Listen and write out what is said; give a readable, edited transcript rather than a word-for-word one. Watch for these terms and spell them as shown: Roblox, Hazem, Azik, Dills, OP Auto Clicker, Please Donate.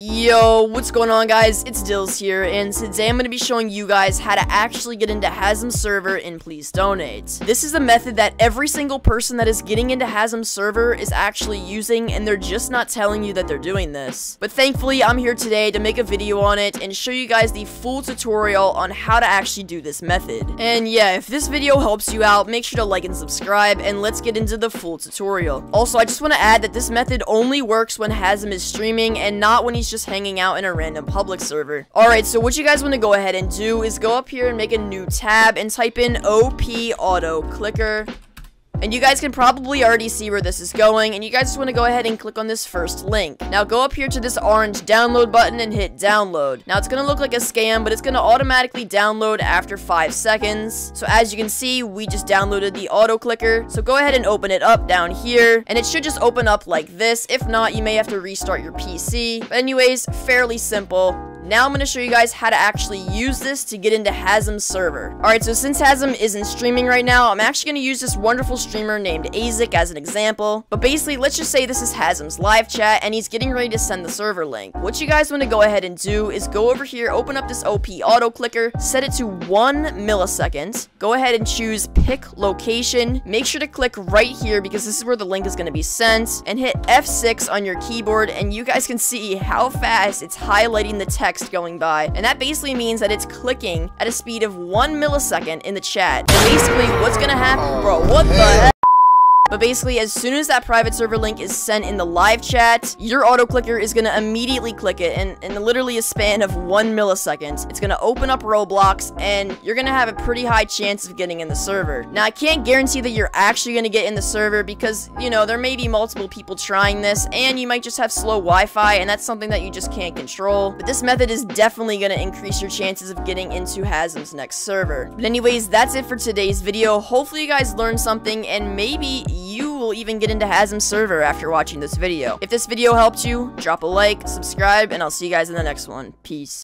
Yo, what's going on, guys? It's Dills here, and today I'm going to be showing you guys how to actually get into Hazem's server in Please Donate. This is a method that every single person that is getting into Hazem's server is actually using, and they're just not telling you that they're doing this. But thankfully, I'm here today to make a video on it and show you guys the full tutorial on how to actually do this method. And yeah, if this video helps you out, make sure to like and subscribe, and let's get into the full tutorial. Also, I just want to add that this method only works when Hazem is streaming and not when he's just hanging out in a random public server. Alright, so what you guys want to go ahead and do is go up here and make a new tab and type in OP Auto Clicker. And you guys can probably already see where this is going, and you guys just want to go ahead and click on this first link. Now go up here to this orange download button and hit download. Now it's going to look like a scam, but it's going to automatically download after 5 seconds. So as you can see, we just downloaded the auto clicker. So go ahead and open it up down here, and it should just open up like this. If not, you may have to restart your PC. But anyways, fairly simple. Now I'm going to show you guys how to actually use this to get into Hazem's server. Alright, so since Hazem isn't streaming right now, I'm actually going to use this wonderful streamer named Azik as an example. But basically, let's just say this is Hazem's live chat, and he's getting ready to send the server link. What you guys want to go ahead and do is go over here, open up this OP auto clicker, set it to 1 millisecond. Go ahead and choose pick location. Make sure to click right here because this is where the link is going to be sent. And hit F6 on your keyboard, and you guys can see how fast it's highlighting the text going by, and that basically means that it's clicking at a speed of 1 millisecond in the chat. And basically, what's gonna happen, bro? What the hell? But basically, as soon as that private server link is sent in the live chat, your auto clicker is gonna immediately click it, and in literally a span of 1 millisecond, it's gonna open up Roblox, and you're gonna have a pretty high chance of getting in the server. Now, I can't guarantee that you're actually gonna get in the server because, you know, there may be multiple people trying this, and you might just have slow Wi-Fi, and that's something that you just can't control. But this method is definitely gonna increase your chances of getting into Hazem's next server. But anyways, that's it for today's video. Hopefully, you guys learned something, and maybe you will even get into Hazem's server after watching this video. If this video helped you, drop a like, subscribe, and I'll see you guys in the next one. Peace.